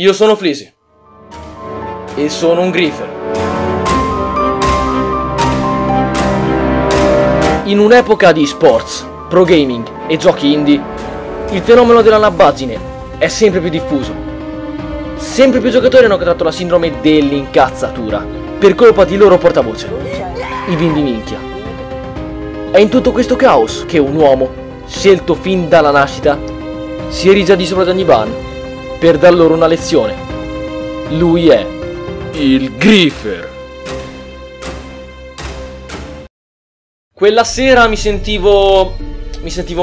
Io sono Flisi e sono un griefer. In un'epoca di sports, pro gaming e giochi indie, il fenomeno della nabbaggine è sempre più diffuso. Sempre più giocatori hanno contratto la sindrome dell'incazzatura per colpa di loro portavoce, i bimbi minchia. È in tutto questo caos che un uomo, scelto fin dalla nascita, si erigia di sopra di ogni ban per dar loro una lezione. Lui è il griefer. Quella sera mi sentivo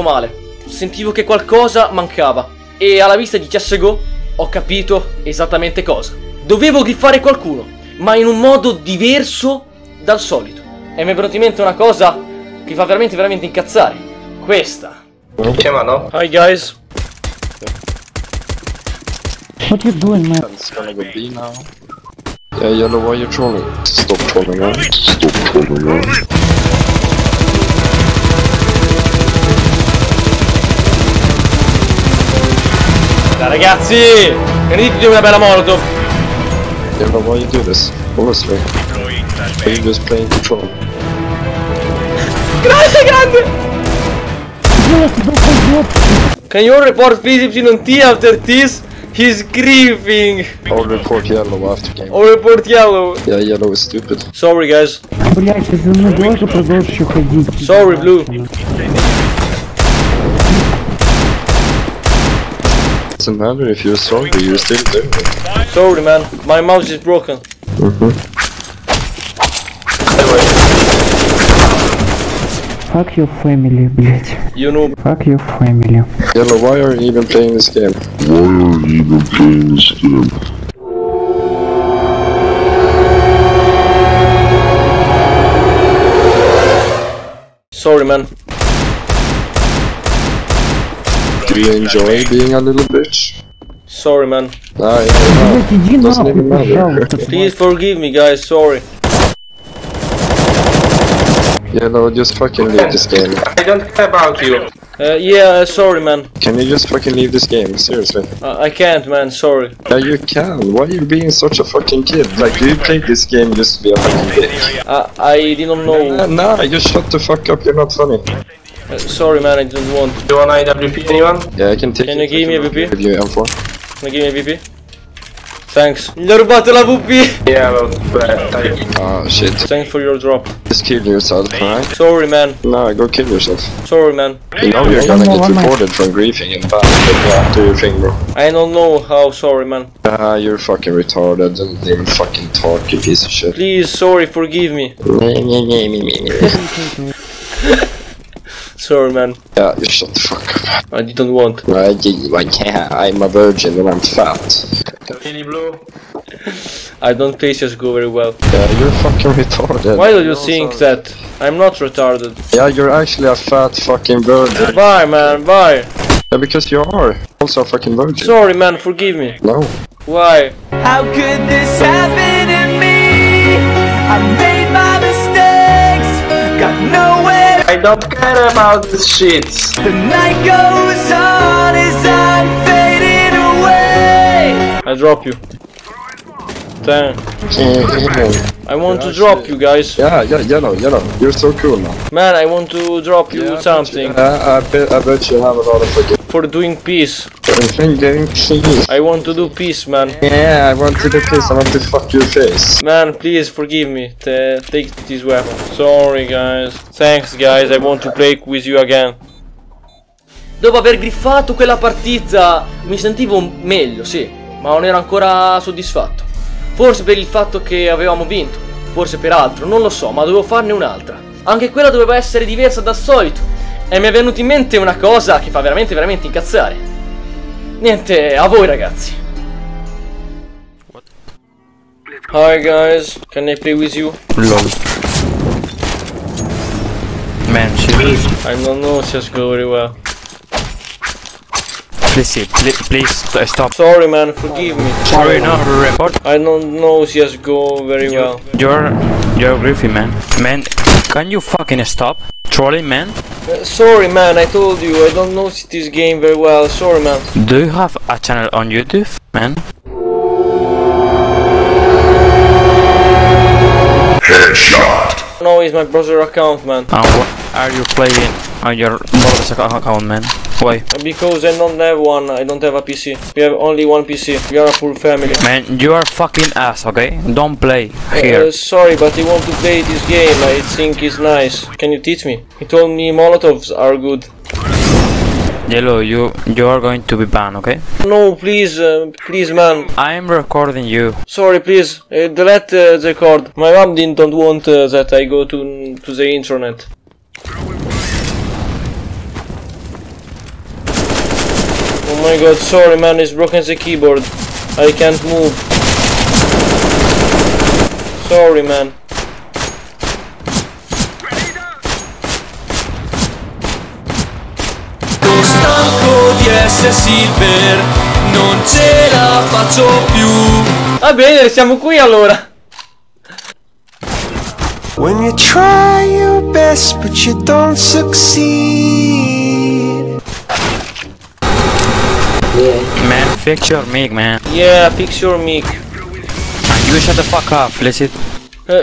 male, sentivo che qualcosa mancava e alla vista di CS:GO ho capito esattamente cosa. Dovevo griffare qualcuno, ma in un modo diverso dal solito. E mi è venuta in mente una cosa che fa veramente incazzare. Questa. Siamo, no? Hi guys. What are you doing, man? It's gonna go B now. Yeah, Yellow, why are you trolling? Stop trolling, man. Stop trolling, man. Ragazzi, vedete una bella molotov. Yeah, but why you do this? Honestly, you just playing control. Grande! Can you report Flisi on T after this? He's griefing. Or report Yellow after game. Or report Yellow. Yeah, Yellow is stupid. Sorry guys. Sorry Blue. It doesn't matter if you're stronger, you're still doing it. Sorry man, my mouse is broken. Fuck your family, bitch. You know. Fuck your family. Yellow, why are you even playing this game? Sorry man. Do you enjoy being a little bitch? Sorry man. Nah, it doesn't even matter. Please forgive me guys, sorry. Yeah, no, just fucking leave this game. I don't care about you. Yeah, sorry man. Can you just fucking leave this game, seriously? I can't man, sorry. Yeah, you can. Why are you being such a fucking kid? Like, do you play this game just to be a fucking bitch? I didn't know. Nah, you shut the fuck up, you're not funny. Sorry man, I don't want. Do you want IWP anyone? Yeah, I can take. Can you give me a VP? Give you M4. Can you give me a VP? Thanks. Mi ha rubato la VP! Yeah, vabbè. Ah, shit. Thanks for your drop. Just kill yourself, right? Sorry man. Nah, go kill yourself. Sorry man. You know you're gonna get reported from griefing and bad. Do your thing, bro. I don't know how, sorry man. Ah, you're fucking retarded. Don't even fucking talk, you piece of shit. Please, sorry, forgive me. Sorry man. Yeah, you shut the fuck up. I didn't want. I can't. I'm a virgin and I'm fat. Any blue? I don't play CS:GO very well. Yeah, you're fucking retarded. Why do you think that? I'm not retarded. Yeah, you're actually a fat fucking virgin. Bye man, bye. Yeah, because you are also a fucking virgin. Sorry man, forgive me. No. Why? How could this happen to me? I made my mistakes. Got nowhere. I don't care about this shit. The night goes on as I'm fading away. I drop you. Damn. I want to drop you guys. Yeah, yellow. You're so cool now. Man, I want to drop you something. I bet you have a lot of forgiveness. For doing peace. I want to do peace, man. Yeah, I want to do peace. I want to fuck your face. Man, please forgive me. Take this weapon. Sorry, guys. Thanks, guys. I want to play with you again. Dopo aver griffato quella partita, mi sentivo meglio, sì, ma non ero ancora soddisfatto. Forse per il fatto che avevamo vinto, forse per altro, non lo so, ma dovevo farne un'altra. Anche quella doveva essere diversa dal solito. E mi è venuta in mente una cosa che fa veramente incazzare. Niente, a voi ragazzi. Hi guys, can I play with you? Lol. Man, I don't know CS:GO very well. Please stop. Sorry man, forgive me. Sorry, no report. I don't know CS:GO very well. You're griefy man. Man, can you fucking stop trolling man? Sorry man, I told you, I don't know this game very well, sorry man. Do you have a channel on YouTube, man? Headshot. No, it's my brother account, man. And what are you playing on your brother's account, man? Why? Because I don't have one. I don't have a PC. We have only one PC. We are a full family. Man, you are fucking ass, okay? Don't play here. Sorry, but I want to play this game. I think it's nice. Can you teach me? He told me Molotovs are good. Yellow, you are going to be banned, okay? No, please, please, man. I am recording you. Sorry, please, delete the record. My mom didn't want that I go to the internet. Oh my god, sorry, man, it's broken the keyboard. I can't move. Sorry, man. Silver, non ce la faccio più. Va bene, siamo qui allora. When you try your best but you don't succeed. Man, fix your mic, man. Yeah, fix your mic. And you shut the fuck up, Flisi.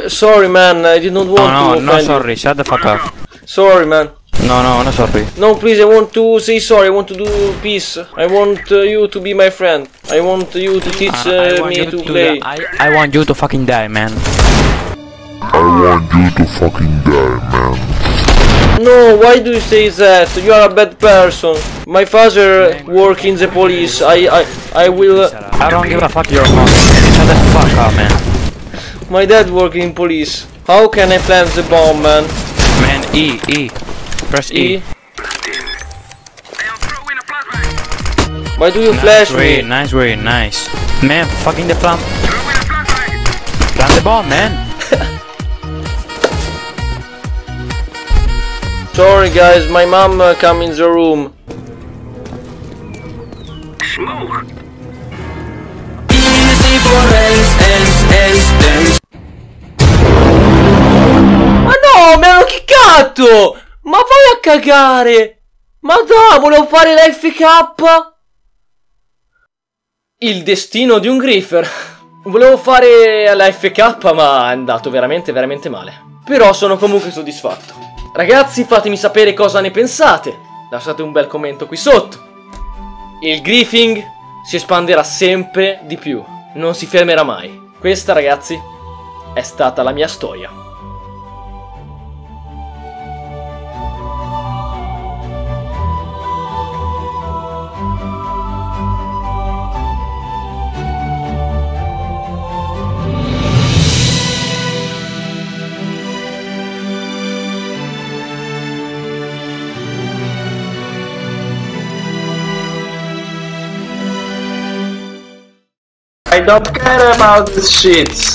Sorry, man, I did not want to. No, sorry, you. Shut the fuck up. Sorry, man. No, sorry. No, please, I want to say sorry, I want to do peace. I want you to be my friend. I want you to teach me to play. I want you to fucking die, man. I want you to fucking die, man. No, why do you say that? You are a bad person. My father works in the police. I will... I don't give a fuck your mom. Shut the fuck up, man. My dad works in police. How can I plant the bomb, man? Man, Press E. Why do you flash me? Nice way, nice. Man, fucking the plant. Plant the bomb, man. Sorry, guys, my mom come in the room. Smoke. Ma no, mi hanno chiccato! Ma vai a cagare! Ma dai, volevo fare l'FK! Il destino di un griffer. Volevo fare l'FK, ma è andato veramente, veramente male. Però sono comunque soddisfatto. Ragazzi, fatemi sapere cosa ne pensate. Lasciate un bel commento qui sotto. Il griffing si espanderà sempre di più. Non si fermerà mai. Questa, ragazzi, è stata la mia storia. I don't care about this shit.